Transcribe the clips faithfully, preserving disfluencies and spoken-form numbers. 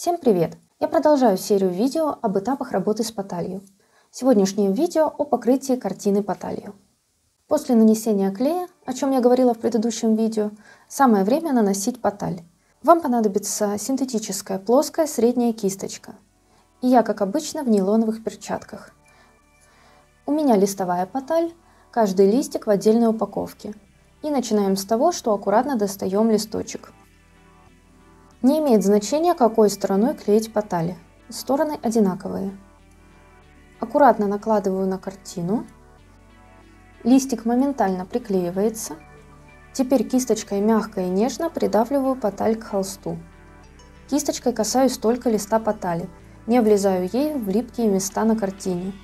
Всем привет! Я продолжаю серию видео об этапах работы с поталью. В сегодняшнем видео о покрытии картины поталью. После нанесения клея, о чем я говорила в предыдущем видео, самое время наносить поталь. Вам понадобится синтетическая плоская средняя кисточка. И я, как обычно, в нейлоновых перчатках. У меня листовая поталь, каждый листик в отдельной упаковке. И начинаем с того, что аккуратно достаем листочек. Не имеет значения, какой стороной клеить поталь. Стороны одинаковые. Аккуратно накладываю на картину. Листик моментально приклеивается. Теперь кисточкой мягко и нежно придавливаю поталь к холсту. Кисточкой касаюсь только листа потали. Не влезаю ею в липкие места на картине.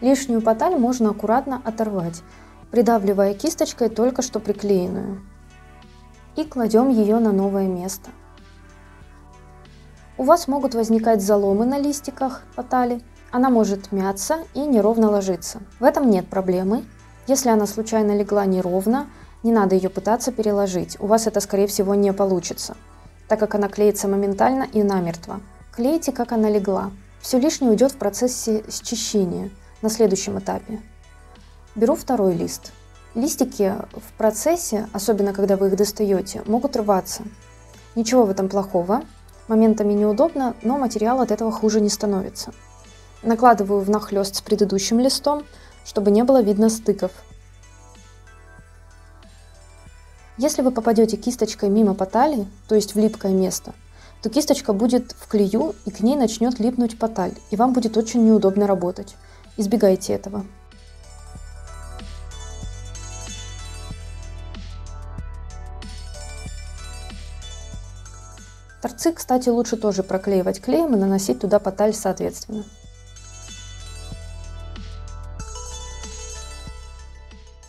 Лишнюю поталь можно аккуратно оторвать, придавливая кисточкой только что приклеенную. И кладем ее на новое место. У вас могут возникать заломы на листиках потали, она может мяться и неровно ложиться. В этом нет проблемы. Если она случайно легла неровно, не надо ее пытаться переложить, у вас это скорее всего не получится, так как она клеится моментально и намертво. Клейте, как она легла, все лишнее уйдет в процессе счищения на следующем этапе. Беру второй лист. Листики в процессе, особенно когда вы их достаете, могут рваться. Ничего в этом плохого. Моментами неудобно, но материал от этого хуже не становится. Накладываю внахлёст с предыдущим листом, чтобы не было видно стыков. Если вы попадете кисточкой мимо потали, то есть в липкое место, то кисточка будет в клею и к ней начнет липнуть поталь, и вам будет очень неудобно работать. Избегайте этого. Торцы, кстати, лучше тоже проклеивать клеем и наносить туда поталь соответственно.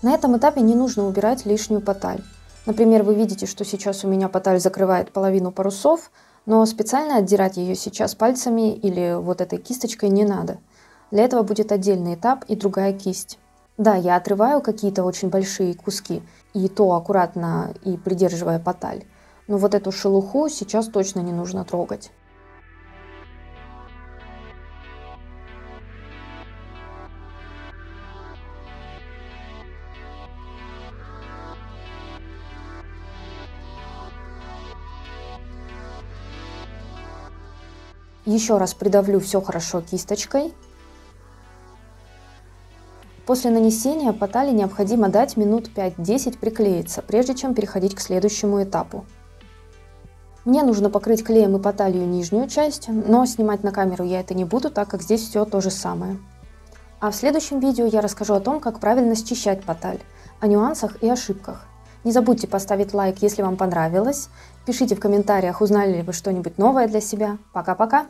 На этом этапе не нужно убирать лишнюю поталь. Например, вы видите, что сейчас у меня поталь закрывает половину парусов, но специально отдирать ее сейчас пальцами или вот этой кисточкой не надо. Для этого будет отдельный этап и другая кисть. Да, я отрываю какие-то очень большие куски, и то аккуратно и придерживая поталь. Но вот эту шелуху сейчас точно не нужно трогать. Еще раз придавлю все хорошо кисточкой. После нанесения потали необходимо дать минут пять-десять приклеиться, прежде чем переходить к следующему этапу. Мне нужно покрыть клеем и поталью нижнюю часть, но снимать на камеру я это не буду, так как здесь все то же самое. А в следующем видео я расскажу о том, как правильно счищать поталь, о нюансах и ошибках. Не забудьте поставить лайк, если вам понравилось. Пишите в комментариях, узнали ли вы что-нибудь новое для себя. Пока-пока!